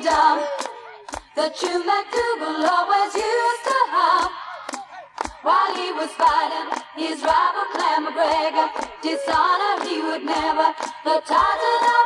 Tweedledum. The true MacDougall always used to hum while he was fighting his rival Clan McGregor. Dishonor he would never, the title of